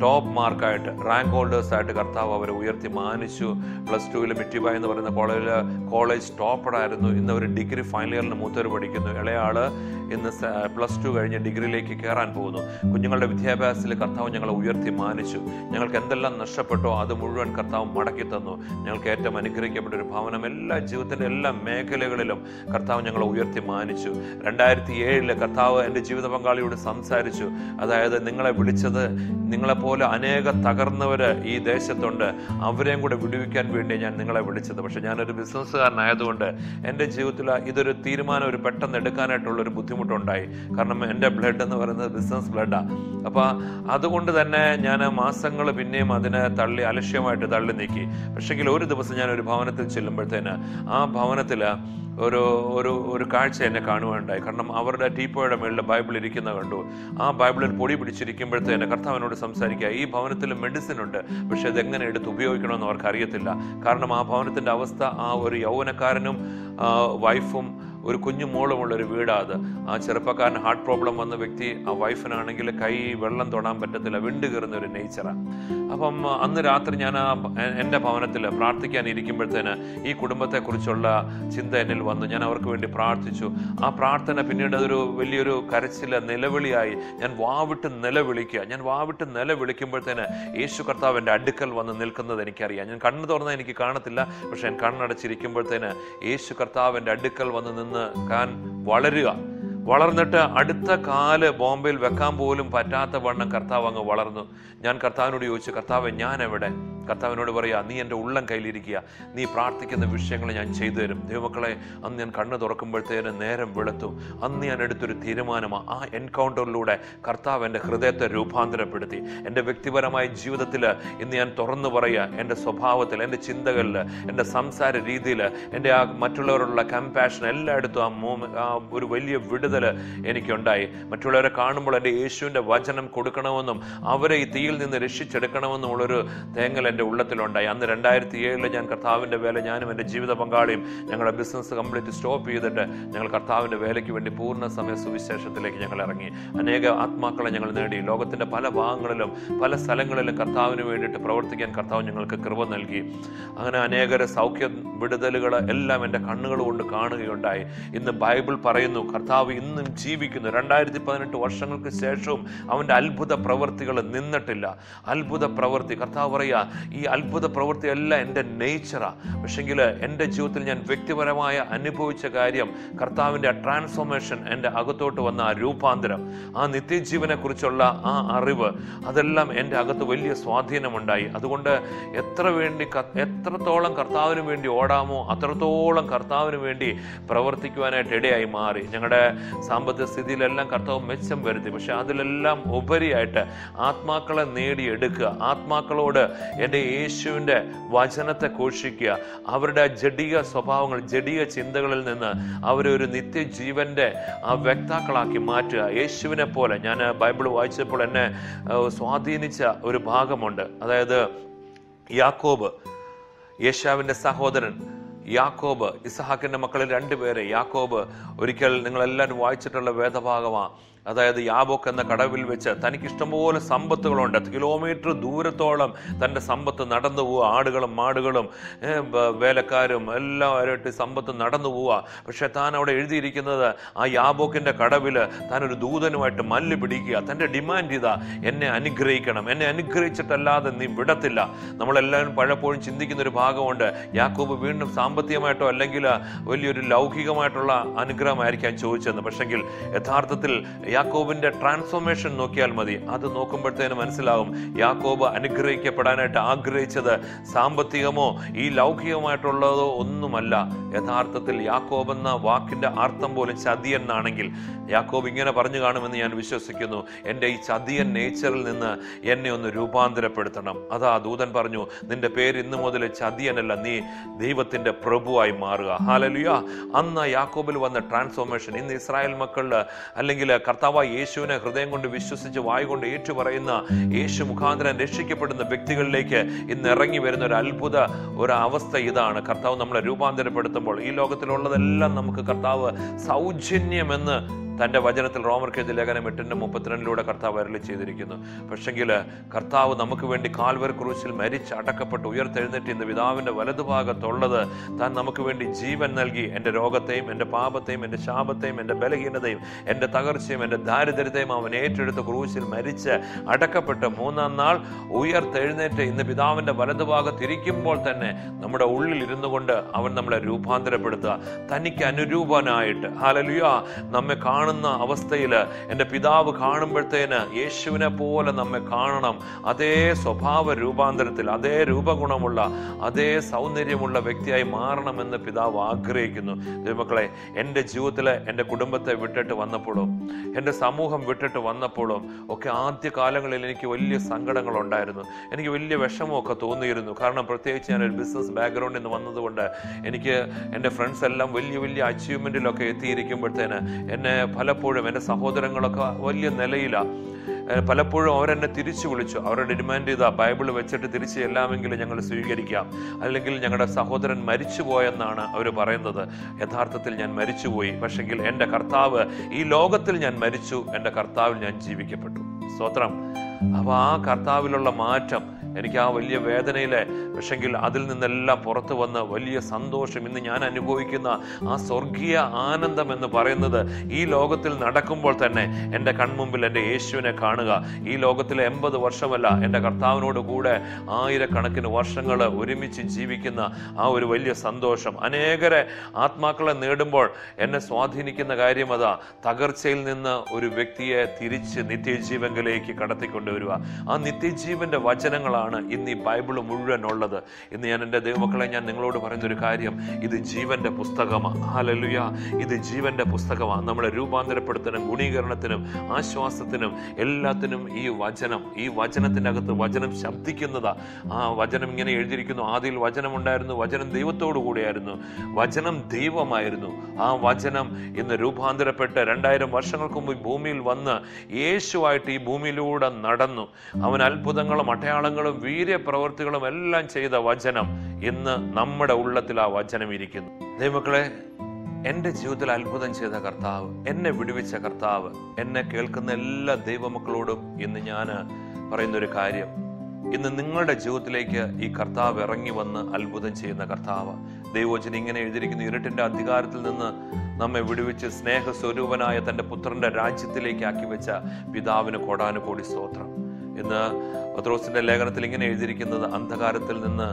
ടോപ്പ് മാർക്കായിട്ട്, റാങ്ക് ഹോൾഡേഴ്സായിട്ട് കർത്താവ് അവരെ ഉയർത്തി മാനിച്ചു. പ്ലസ് ടൂവിൽ മിറ്റിബായ് എന്ന് പറയുന്ന കോളേജിൽ കോളേജ് ടോപ്പറായിരുന്നു. ഇന്ന് അവർ ഡിഗ്രി ഫൈനൽ ഇയറിന് മൂത്തവർ പഠിക്കുന്നു. ഇളയാൾ ഇന്ന് പ്ലസ് ടു കഴിഞ്ഞ് ഡിഗ്രിയിലേക്ക് കയറാൻ പോകുന്നു. കുഞ്ഞുങ്ങളുടെ വിദ്യാഭ്യാസത്തിൽ കർത്താവ് ഞങ്ങളെ ഉയർത്തി മാനിച്ചു. ഞങ്ങൾക്ക് എന്തെല്ലാം നഷ്ടപ്പെട്ടോ അത് മുഴുവൻ കർത്താവ് മടക്കി തന്നു. ഞങ്ങൾക്ക് ഏറ്റവും അനുഗ്രഹിക്കപ്പെട്ട ഒരു ഭവനം. എല്ലാ ജീവിതത്തിൻ്റെ എല്ലാ മേഖലകളിലും കർത്താവ് ഞങ്ങളെ ഉയർത്തി മാനിച്ചു. രണ്ടായിരത്തി ഏഴിൽ കർത്താവ് എൻ്റെ ജീവിത പങ്കാളിയോട് സംസാരിച്ചു. അതായത്, നിങ്ങളെ വിളിച്ചത്, നിങ്ങളെ പോലെ അനേക തകർന്നവര് ഈ ദേശത്തുണ്ട്, അവരെയും കൂടെ വിടുവിക്കാൻ വേണ്ടി ഞാൻ നിങ്ങളെ വിളിച്ചത്. പക്ഷെ ഞാനൊരു ബിസിനസ്സുകാരനായതുകൊണ്ട് എൻ്റെ ജീവിതത്തിൽ ഇതൊരു തീരുമാനം ഒരു പെട്ടെന്ന് എടുക്കാനായിട്ടുള്ളൊരു ബുദ്ധിമുട്ടുണ്ടായി. കാരണം എൻ്റെ ബ്ലഡ് എന്ന് പറയുന്നത് ബിസിനസ് ബ്ലഡാണ്. അപ്പോൾ അതുകൊണ്ട് തന്നെ ഞാൻ മാസങ്ങൾ പിന്നെയും അതിനെ തള്ളി അലക്ഷ്യമായിട്ട് തള്ളി നീക്കി. പക്ഷെങ്കിൽ ഒരു ദിവസം ഞാനൊരു ഭവനത്തിൽ ചെല്ലുമ്പോഴത്തേന് ആ ഭവനത്തിൽ ഒരു ഒരു ഒരു കാഴ്ച എന്നെ കാണുവാനുണ്ടായി. കാരണം അവരുടെ ടീപ്പോയുടെ മേളിൽ ബൈബിൾ ഇരിക്കുന്ന കണ്ടു. ആ ബൈബിളിൽ പൊടി പിടിച്ചിരിക്കുമ്പോഴത്തേന് കർത്താവിനോട് സംസാരിക്കുക, ഈ ഭവനത്തിൽ മെഡിസിൻ ഉണ്ട്, പക്ഷെ അതെങ്ങനെ എടുത്ത് ഉപയോഗിക്കണമെന്ന് അവർക്ക് അറിയത്തില്ല. കാരണം ആ ഭവനത്തിൻ്റെ അവസ്ഥ, ആ ഒരു യൗവനക്കാരനും വൈഫും ഒരു കുഞ്ഞു മോളുമുള്ളൊരു വീടാണ് അത്. ആ ചെറുപ്പക്കാരൻ ഹാർട്ട് പ്രോബ്ലം വന്ന വ്യക്തി, ആ വൈഫിനാണെങ്കിൽ കൈ വെള്ളം തൊടാൻ പറ്റത്തില്ല, വിണ്ടു കയറുന്ന ഒരു നേച്ചറാണ്. അപ്പം അന്ന് രാത്രി ഞാൻ ആ എൻ്റെ ഭവനത്തിൽ പ്രാർത്ഥിക്കാൻ ഇരിക്കുമ്പോഴത്തേന് ഈ കുടുംബത്തെക്കുറിച്ചുള്ള ചിന്ത എന്നിൽ വന്നു. ഞാൻ അവർക്ക് വേണ്ടി പ്രാർത്ഥിച്ചു. ആ പ്രാർത്ഥന പിന്നീട് അതൊരു വലിയൊരു കരച്ചില നിലവിളിയായി. ഞാൻ വാവിട്ട് നിലവിളിക്കുക. ഞാൻ വാവിട്ട് നിലവിളിക്കുമ്പോഴത്തേന് യേശു കർത്താവ് എൻ്റെ അടുക്കൽ വന്ന് നിൽക്കുന്നത് എനിക്കറിയാം. ഞാൻ കണ്ണ് തുറന്നാൽ എനിക്ക് കാണത്തില്ല, പക്ഷെ ഞാൻ കണ്ണടച്ചിരിക്കുമ്പോഴത്തേന് യേശു കർത്താവ് എൻ്റെ അടുക്കൽ വന്ന് നിന്ന് ൻ വളരുക. വളർന്നിട്ട് അടുത്ത കാല് ബോംബെയിൽ വെക്കാൻ പോലും പറ്റാത്ത വണ്ണം കർത്താവ് അങ്ങ് വളർന്നു. ഞാൻ കർത്താവിനോട് ചോദിച്ചു, കർത്താവെ ഞാൻ എവിടെ? കർത്താവിനോട് പറയുക, നീ എൻ്റെ ഉള്ളം കയ്യിലിരിക്കുക, നീ പ്രാർത്ഥിക്കുന്ന വിഷയങ്ങൾ ഞാൻ ചെയ്തു തരും. ദൈവമക്കളെ, അന്ന് ഞാൻ കണ്ണ് തുറക്കുമ്പോഴത്തേന് നേരം വെളുത്തു. അന്ന് ഞാൻ എടുത്തൊരു തീരുമാനമാണ്. ആ എൻകൗണ്ടറിലൂടെ കർത്താവ് എൻ്റെ ഹൃദയത്തെ രൂപാന്തരപ്പെടുത്തി. എൻ്റെ വ്യക്തിപരമായ ജീവിതത്തിൽ ഇന്ന് ഞാൻ തുറന്നു പറയുക, എൻ്റെ സ്വഭാവത്തിൽ, എൻ്റെ ചിന്തകളിൽ, എൻ്റെ സംസാര രീതിയിൽ, എൻ്റെ ആ മറ്റുള്ളവരുള്ള കമ്പാഷൻ എല്ലായിടത്തും ആ മൂ ആ ഒരു വലിയ വിടുതൽ എനിക്കുണ്ടായി. മറ്റുള്ളവരെ കാണുമ്പോൾ എൻ്റെ യേശുവിൻ്റെ വചനം കൊടുക്കണമെന്നും അവരെ ഈ തീയിൽ നിന്ന് രക്ഷിച്ചെടുക്കണമെന്നും ഉള്ളൊരു തേങ്ങൽ എൻ്റെ ഉള്ളത്തിലുണ്ടായി. അന്ന് രണ്ടായിരത്തി ഏഴില് ഞാൻ കർത്താവിൻ്റെ വേല, ഞാനും എൻ്റെ ജീവിത പങ്കാളിയും ഞങ്ങളുടെ ബിസിനസ് കംപ്ലീറ്റ് സ്റ്റോപ്പ് ചെയ്തിട്ട് ഞങ്ങൾ കർത്താവിൻ്റെ വേലയ്ക്ക് വേണ്ടി പൂർണ്ണ സമയ സുവിശേഷത്തിലേക്ക് ഞങ്ങൾ ഇറങ്ങി. അനേക ആത്മാക്കളെ ഞങ്ങൾ നേടി. ലോകത്തിൻ്റെ പല ഭാഗങ്ങളിലും പല സ്ഥലങ്ങളിലും കർത്താവിന് വേണ്ടിയിട്ട് പ്രവർത്തിക്കാൻ കർത്താവ് ഞങ്ങൾക്ക് കൃപ നൽകി. അങ്ങനെ അനേകര സൗഖ്യ വിടുതലുകൾ എല്ലാം എൻ്റെ കണ്ണുകൾ കൊണ്ട് കാണുകയുണ്ടായി. ഇന്ന് ബൈബിൾ പറയുന്നു കർത്താവ് ഇന്നും ജീവിക്കുന്നു. രണ്ടായിരത്തി പതിനെട്ട് വർഷങ്ങൾക്ക് ശേഷവും അവൻ്റെ അത്ഭുത പ്രവൃത്തികൾ നിന്നിട്ടില്ല. അത്ഭുത പ്രവൃത്തി കർത്താവ് പറയുക, ഈ അത്ഭുത പ്രവൃത്തിയെല്ലാം എൻ്റെ നേച്ചറാണ്. പക്ഷെങ്കിൽ എൻ്റെ ജീവിതത്തിൽ ഞാൻ വ്യക്തിപരമായ അനുഭവിച്ച കാര്യം, കർത്താവിൻ്റെ ആ ട്രാൻസ്ഫോർമേഷൻ, എൻ്റെ അകത്തോട്ട് വന്ന ആ രൂപാന്തരം, ആ നിത്യജീവനെക്കുറിച്ചുള്ള ആ അറിവ്, അതെല്ലാം എൻ്റെ അകത്ത് വലിയ സ്വാധീനമുണ്ടായി. അതുകൊണ്ട് എത്ര വേണ്ടി എത്രത്തോളം കർത്താവിന് വേണ്ടി ഓടാമോ അത്രത്തോളം കർത്താവിന് വേണ്ടി പ്രവർത്തിക്കുവാനായിട്ട് ഇടയായി മാറി. ഞങ്ങളുടെ സാമ്പത്തിക സ്ഥിതിയിലെല്ലാം കർത്താവ് മെച്ചം വരുത്തി. പക്ഷെ അതിലെല്ലാം ഉപരിയായിട്ട് ആത്മാക്കളെ നേടിയെടുക്കുക. ആത്മാക്കളോട് എൻ്റെ യേശുവിൻ്റെ വചനത്തെ ഘോഷിക്കുക. അവരുടെ ജഡിക സ്വഭാവങ്ങൾ, ജഡിക ചിന്തകളിൽ നിന്ന് അവരെ ഒരു നിത്യജീവൻ്റെ ആ വ്യക്താക്കളാക്കി മാറ്റുക. യേശുവിനെ പോലെ. ഞാൻ ബൈബിൾ വായിച്ചപ്പോൾ എന്നെ സ്വാധീനിച്ച ഒരു ഭാഗമുണ്ട്. അതായത്, യാക്കോബ്, യേശാവിൻ്റെ സഹോദരൻ യാക്കോബ്, ഇസഹാക്കിൻ്റെ മക്കളിൽ രണ്ടുപേരെ യാക്കോബ്, ഒരിക്കൽ നിങ്ങളെല്ലാവരും വായിച്ചിട്ടുള്ള വേദഭാഗമാണ്. അതായത്, ജാബോക്ക് എന്ന കടവിൽ വെച്ച് തനിക്ക് ഇഷ്ടംപോലെ സമ്പത്തുകളുണ്ട്. കിലോമീറ്റർ ദൂരത്തോളം തൻ്റെ സമ്പത്ത് നടന്നു പോവുക. ആടുകളും മാടുകളും വേലക്കാരും എല്ലാവരുമായിട്ട് സമ്പത്ത് നടന്നു പോവുക. പക്ഷെ താൻ അവിടെ എഴുതിയിരിക്കുന്നത്, ആ ജാബോക്കിൻ്റെ കടവിൽ താനൊരു ദൂതനുമായിട്ട് മല്ല് പിടിക്കുക. തൻ്റെ ഡിമാൻഡ് ചെയ്താ, എന്നെ അനുഗ്രഹിക്കണം, എന്നെ അനുഗ്രഹിച്ചിട്ടല്ലാതെ നീ വിടത്തില്ല. നമ്മളെല്ലാവരും പലപ്പോഴും ചിന്തിക്കുന്നൊരു ഭാഗമുണ്ട്. യാക്കോബ് വീണ്ടും സാമ്പത്തികമായിട്ടോ അല്ലെങ്കിൽ വലിയൊരു ലൗകികമായിട്ടുള്ള അനുഗ്രഹമായിരിക്കാം ചോദിച്ചെന്ന്. പക്ഷെങ്കിൽ യഥാർത്ഥത്തിൽ യാക്കോബിന്റെ ട്രാൻസ്ഫോർമേഷൻ നോക്കിയാൽ മതി. അത് നോക്കുമ്പോഴത്തേന് മനസ്സിലാകും യാക്കോബ് അനുഗ്രഹിക്കപ്പെടാനായിട്ട് ആഗ്രഹിച്ചത് സാമ്പത്തികമോ ഈ ലൗകികമായിട്ടുള്ളതോ ഒന്നുമല്ല. യഥാർത്ഥത്തിൽ യാക്കോബ് എന്ന വാക്കിന്റെ അർത്ഥം പോലും ചതി എന്നാണെങ്കിൽ യാക്കോബ് ഇങ്ങനെ പറഞ്ഞു കാണുമെന്ന് ഞാൻ വിശ്വസിക്കുന്നു. എൻ്റെ ഈ ചതിയൻ നേച്ചറിൽ നിന്ന് എന്നെ ഒന്ന് രൂപാന്തരപ്പെടുത്തണം. അതാ ദൂതൻ പറഞ്ഞു, നിന്റെ പേര് ഇന്നു മുതൽ ചതിയനല്ല, നീ ദൈവത്തിൻ്റെ പ്രഭുവായി മാറുക. ഹല്ലേലൂയ. അന്ന് യാക്കോബിൽ വന്ന ട്രാൻസ്ഫോർമേഷൻ ഇന്ന് ഇസ്രായേൽ മക്കളുടെ അല്ലെങ്കിൽ കർത്താവായ യേശുവിനെ ഹൃദയം കൊണ്ട് വിശ്വസിച്ച് വായുകൊണ്ട് ഏറ്റുപറയുന്ന യേശു മുഖാന്തരം രക്ഷിക്കപ്പെടുന്ന വ്യക്തികളിലേക്ക് ഇന്ന് ഇറങ്ങി വരുന്ന ഒരു അത്ഭുത ഒരു അവസ്ഥ ഇതാണ്. കർത്താവ് നമ്മളെ രൂപാന്തരപ്പെടുത്തുമ്പോൾ ഈ ലോകത്തിലുള്ളതെല്ലാം നമുക്ക് കർത്താവ് സൗജന്യമെന്ന് തൻ്റെ വചനത്തിൽ റോമർക്കെഴുതിയ ലേഖനം എട്ടിൻ്റെ മുപ്പത്തിരണ്ടിലൂടെ കർത്താവ് അരുളി ചെയ്തിരിക്കുന്നു. പക്ഷെങ്കിൽ കർത്താവ് നമുക്ക് വേണ്ടി കാൽവരി ക്രൂശിൽ മരിച്ച് അടക്കപ്പെട്ട് ഉയർത്തെഴുന്നേറ്റ് ഇന്ന് പിതാവിൻ്റെ വലതുഭാഗത്തുള്ളത് താൻ നമുക്ക് വേണ്ടി ജീവൻ നൽകി എൻ്റെ രോഗത്തെയും എൻ്റെ പാപത്തെയും എൻ്റെ ശാപത്തെയും എൻ്റെ ബലഹീനതയും എൻ്റെ തകർച്ചയും എൻ്റെ ദാരിദ്ര്യത്തെയും അവൻ ഏറ്റെടുത്ത് ക്രൂശിൽ മരിച്ച് അടക്കപ്പെട്ട് മൂന്നാം നാൾ ഉയർത്തെഴുന്നേറ്റ് ഇന്ന് പിതാവിൻ്റെ വലതുഭാഗത്തിരിക്കുമ്പോൾ തന്നെ നമ്മുടെ ഉള്ളിൽ ഇരുന്നു കൊണ്ട് അവൻ നമ്മളെ രൂപാന്തരപ്പെടുത്തുക, തനിക്ക് അനുരൂപനായിട്ട്. ഹല്ലേലൂയ. നമ്മെ കാണും കാണുന്ന അവസ്ഥയിൽ എൻ്റെ പിതാവ് കാണുമ്പോഴത്തേന് യേശുവിനെ പോലെ നമ്മെ കാണണം. അതേ സ്വഭാവ രൂപാന്തരത്തിൽ അതേ രൂപഗുണമുള്ള അതേ സൗന്ദര്യമുള്ള വ്യക്തിയായി മാറണമെന്ന് പിതാവ് ആഗ്രഹിക്കുന്നു. ദൈവമക്കളെ, എൻ്റെ ജീവിതത്തിൽ എൻ്റെ കുടുംബത്തെ വിട്ടിട്ട് വന്നപ്പോഴും എൻ്റെ സമൂഹം വിട്ടിട്ട് വന്നപ്പോഴും ഒക്കെ ആദ്യ കാലങ്ങളിൽ എനിക്ക് വലിയ സങ്കടങ്ങളുണ്ടായിരുന്നു, എനിക്ക് വലിയ വിഷമമൊക്കെ തോന്നിയിരുന്നു. കാരണം പ്രത്യേകിച്ച് ഞാനൊരു ബിസിനസ് ബാക്ക്ഗ്രൗണ്ടിൽ നിന്ന് വന്നതുകൊണ്ട് എനിക്ക് എൻ്റെ ഫ്രണ്ട്സ് എല്ലാം വലിയ വലിയ അച്ചീവ്മെൻറ്റിലൊക്കെ എത്തിയിരിക്കുമ്പോഴത്തേന് എന്നെ പലപ്പോഴും എൻ്റെ സഹോദരങ്ങളൊക്കെ വലിയ നിലയിലാണ്. പലപ്പോഴും അവരെന്നെ തിരിച്ചു വിളിച്ചു, അവരുടെ ഡിമാൻഡ് ചെയ്താൽ ബൈബിൾ വെച്ചിട്ട് തിരിച്ച് എല്ലാമെങ്കിലും ഞങ്ങൾ സ്വീകരിക്കാം, അല്ലെങ്കിൽ ഞങ്ങളുടെ സഹോദരൻ മരിച്ചു പോയെന്നാണ് അവർ പറയുന്നത്. യഥാർത്ഥത്തിൽ ഞാൻ മരിച്ചുപോയി, പക്ഷെങ്കിൽ എൻ്റെ കർത്താവ് ഈ ലോകത്തിൽ ഞാൻ മരിച്ചു, എൻ്റെ കർത്താവിൽ ഞാൻ ജീവിക്കപ്പെട്ടു. സ്തോത്രം. അപ്പോൾ ആ കർത്താവിലുള്ള മാറ്റം എനിക്ക് ആ വലിയ വേദനയിലെ പക്ഷെങ്കിൽ അതിൽ നിന്നെല്ലാം പുറത്തു വന്ന് വലിയ സന്തോഷം ഇന്ന് ഞാൻ അനുഭവിക്കുന്ന ആ സ്വർഗീയ ആനന്ദം എന്ന് പറയുന്നത് ഈ ലോകത്തിൽ നടക്കുമ്പോൾ തന്നെ എൻ്റെ കൺമുമ്പിൽ എൻ്റെ യേശുവിനെ കാണുക. ഈ ലോകത്തിലെ എൺപത് വർഷമല്ല, എൻ്റെ കർത്താവിനോട് കൂടെ ആയിരക്കണക്കിന് വർഷങ്ങൾ ഒരുമിച്ച് ജീവിക്കുന്ന ആ ഒരു വലിയ സന്തോഷം. അനേകരെ ആത്മാക്കളെ നേടുമ്പോൾ എന്നെ സ്വാധീനിക്കുന്ന കാര്യം അതാ, തകർച്ചയിൽ നിന്ന് ഒരു വ്യക്തിയെ തിരിച്ച് നിത്യജീവനിലേക്ക് കടത്തിക്കൊണ്ടുവരിക. ആ നിത്യജീവൻ്റെ വചനങ്ങളാണ് ഇന്ന് ഈ ബൈബിള് മുഴുവൻ ഉള്ളത്. ഇന്ന് ഞാൻ എൻ്റെ ദൈവമക്കളെ ഞാൻ നിങ്ങളോട് പറയുന്നൊരു കാര്യം, ഇത് ജീവൻ്റെ പുസ്തകമാണ്. ഹല്ലേലൂയ. ഇത് ജീവൻ്റെ പുസ്തകമാണ്. നമ്മളെ രൂപാന്തരപ്പെടുത്തനും ഗുണീകരണത്തിനും ആശ്വാസത്തിനും എല്ലാത്തിനും ഈ വചനം, ഈ വചനത്തിൻ്റെ അകത്ത് വചനം ശബ്ദിക്കുന്നതാ. ആ വചനം ഇങ്ങനെ എഴുതിയിരിക്കുന്നു, ആദിയിൽ വചനം ഉണ്ടായിരുന്നു, വചനം ദൈവത്തോടു കൂടിയായിരുന്നു, വചനം ദൈവമായിരുന്നു. ആ വചനം ഇന്ന് രൂപാന്തരപ്പെട്ട് രണ്ടായിരം വർഷങ്ങൾക്ക് മുമ്പ് ഭൂമിയിൽ വന്ന് യേശുവായിട്ട് ഈ ഭൂമിയിലൂടെ നടന്നു. അവൻ അത്ഭുതങ്ങളും അടയാളങ്ങളും വീര്യപ്രവൃത്തികളും എല്ലാം ചെയ്ത വചനം ഇന്ന് നമ്മുടെ ഉള്ളത്തിൽ ആ വചനം ഇരിക്കുന്നു. ദൈവമക്കളെ, എൻ്റെ ജീവിതത്തിൽ അത്ഭുതം ചെയ്ത കർത്താവ്, എന്നെ വിടുവിച്ച കർത്താവ്, എന്നെ കേൾക്കുന്ന എല്ലാ ദൈവമക്കളോടും ഇന്ന് ഞാൻ പറയുന്നൊരു കാര്യം, ഇന്ന് നിങ്ങളുടെ ജീവിതത്തിലേക്ക് ഈ കർത്താവ് ഇറങ്ങി വന്ന് അത്ഭുതം ചെയ്യുന്ന കർത്താവ്. ദൈവവചനം ഇങ്ങനെ എഴുതിയിരിക്കുന്നു, ഇരുട്ടിൻ്റെ അധികാരത്തിൽ നിന്ന് നമ്മെ വിടുവിച്ച് സ്നേഹസ്വരൂപനായ തൻ്റെ പുത്രൻ്റെ രാജ്യത്തിലേക്ക് ആക്കി വെച്ച പിതാവിന് കോടാനുകോടി സ്തോത്രം. ഇന്ന് പത്രോസിന്റെ ലേഖനത്തിൽ ഇങ്ങനെ എഴുതിയിരിക്കുന്നത്, അന്ധകാരത്തിൽ നിന്ന്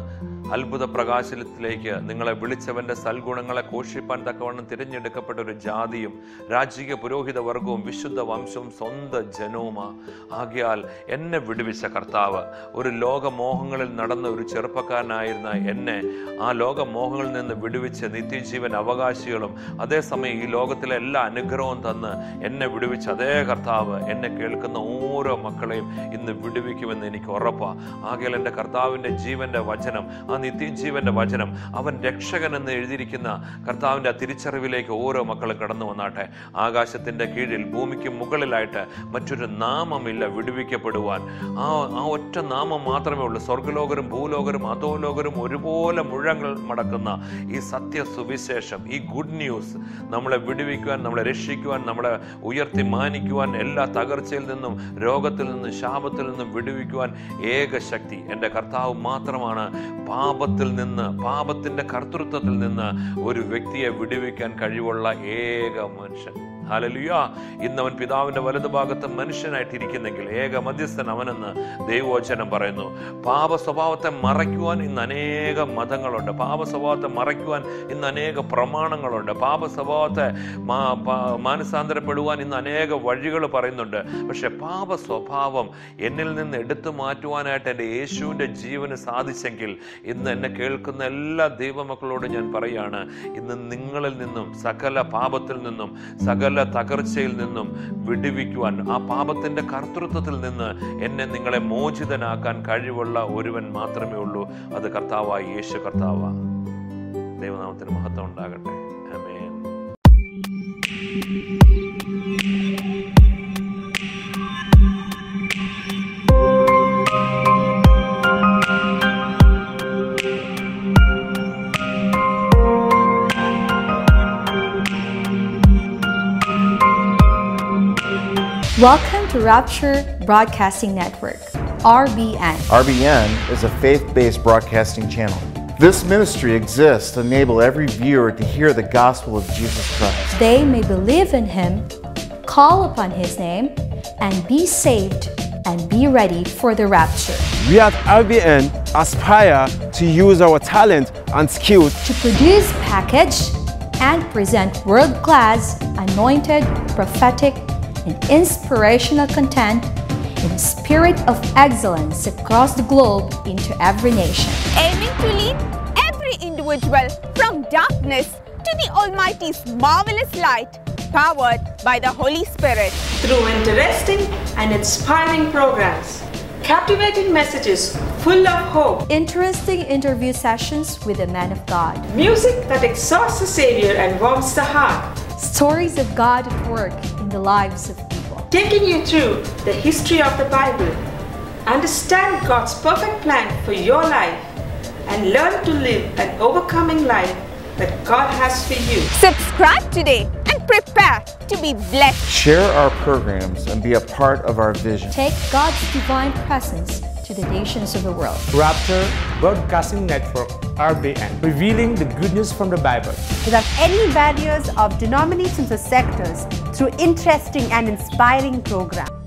അത്ഭുത പ്രകാശനത്തിലേക്ക് നിങ്ങളെ വിളിച്ചവന്റെ സൽഗുണങ്ങളെ ഘോഷിപ്പാൻ തക്കവണ്ണം തിരഞ്ഞെടുക്കപ്പെട്ട ഒരു ജാതിയും രാജകീയ പുരോഹിത വർഗവും വിശുദ്ധ വംശവും സ്വന്ത ജനവുമാ. ആകയാൽ എന്നെ വിടുവിച്ച കർത്താവ് ഒരു ലോകമോഹങ്ങളിൽ നടന്ന ഒരു ചെറുപ്പക്കാരനായിരുന്ന എന്നെ ആ ലോകമോഹങ്ങളിൽ നിന്ന് വിടുവിച്ച് നിത്യജീവൻ അവകാശികളും അതേസമയം ഈ ലോകത്തിലെ എല്ലാ അനുഗ്രഹവും തന്ന് എന്നെ വിടുവിച്ച അതേ കർത്താവ് എന്നെ കേൾക്കുന്ന ഓരോ മക്കളെയും ഇന്ന് വിടുവിക്കുമെന്ന് എനിക്ക് ഉറപ്പാണ്. ആകയാൽ എൻ്റെ കർത്താവിൻ്റെ ജീവൻ്റെ വചനം, ആ നിത്യജീവന്റെ വചനം, അവൻ രക്ഷകൻ എന്ന് എഴുതിയിരിക്കുന്ന കർത്താവിൻ്റെ ആ തിരിച്ചറിവിലേക്ക് ഓരോ മക്കളും കടന്നു വന്നാട്ടെ. ആകാശത്തിൻ്റെ കീഴിൽ ഭൂമിക്ക് മുകളിലായിട്ട് മറ്റൊരു നാമമില്ല വിടുവിക്കപ്പെടുവാൻ. ആ ആ ഒറ്റ നാമം മാത്രമേ ഉള്ളൂ. സ്വർഗ്ഗലോകരും ഭൂലോകരും അധോലോകരും ഒരുപോലെ മുഴങ്ങൾ മടക്കുന്ന ഈ സത്യ സുവിശേഷം, ഈ ഗുഡ് ന്യൂസ് നമ്മളെ വിടുവിക്കുവാൻ, നമ്മളെ രക്ഷിക്കുവാൻ, നമ്മളെ ഉയർത്തി മാനിക്കുവാൻ, എല്ലാ തകർച്ചയിൽ നിന്നും രോഗത്തിൽ നിന്നും ശാപത്തിൽ നിന്നും വിടുവിക്കുവാൻ ഏക ശക്തി എൻ്റെ കർത്താവ് മാത്രമാണ്. പാപത്തിൽ നിന്ന്, പാപത്തിൻ്റെ കർത്തൃത്വത്തിൽ നിന്ന് ഒരു വ്യക്തിയെ വിടുവിക്കാൻ കഴിവുള്ള ഏക മനുഷ്യൻ ഹല്ലേലൂയ. ഇന്നവൻ പിതാവിന്റെ വലതുഭാഗത്ത് മനുഷ്യനായിട്ടിരിക്കുന്നെങ്കിൽ ഏക മധ്യസ്ഥൻ അവനെന്ന് ദൈവവചനം പറയുന്നു. പാപ സ്വഭാവത്തെ മറയ്ക്കുവാൻ ഇന്ന് അനേക മതങ്ങളുണ്ട്. പാപ സ്വഭാവത്തെ മറയ്ക്കുവാൻ ഇന്ന് അനേക പ്രമാണങ്ങളുണ്ട്. പാപ സ്വഭാവത്തെ മാനസാന്തരപ്പെടുവാൻ ഇന്ന് അനേക വഴികൾ പറയുന്നുണ്ട്. പക്ഷെ പാപ സ്വഭാവം എന്നിൽ നിന്ന് എടുത്തു മാറ്റുവാനായിട്ട് എൻ്റെ യേശുവിൻ്റെ ജീവന് സാധിച്ചെങ്കിൽ ഇന്ന് എന്നെ കേൾക്കുന്ന എല്ലാ ദൈവമക്കളോടും ഞാൻ പറയുകയാണ്, ഇന്ന് നിങ്ങളിൽ നിന്നും സകല പാപത്തിൽ നിന്നും സകല തകർച്ചയിൽ നിന്നും വിടുവിക്കുവാൻ, ആ പാപത്തിൻ്റെ കർത്തൃത്വത്തിൽ നിന്ന് എന്നെ നിങ്ങളെ മോചിതനാക്കാൻ കഴിവുള്ള ഒരുവൻ മാത്രമേ ഉള്ളൂ. അത് കർത്താവായ യേശു കർത്താവാണ്. ദൈവനാമത്തിന് മഹത്വം ഉണ്ടാകട്ടെ. ആമേൻ. Welcome to Rapture Broadcasting Network, R B N. R B N is a faith-based broadcasting channel. This ministry exists to enable every viewer to hear the gospel of Jesus Christ. They may believe in Him, call upon His name, and be saved and be ready for the rapture. We at R B N aspire to use our talent and skills to produce, package, and present world-class, anointed, prophetic, in inspirational content in the spirit of excellence across the globe into every nation. Aiming to lead every individual from darkness to the Almighty's marvelous light, powered by the Holy Spirit. Through interesting and inspiring programs, captivating messages full of hope, interesting interview sessions with the man of God, music that exalts the Savior and warms the heart, stories of God at work in the lives of people. Taking you through the history of the Bible, understand God's perfect plan for your life, and learn to live an overcoming life that God has for you. Subscribe today and prepare to be blessed. Share our programs and be a part of our vision. Take God's divine presence to the nations of the world. Rapture Broadcasting Network, R B N, revealing the good news from the Bible. Without any barriers of denominations or sectors, through interesting and inspiring programs.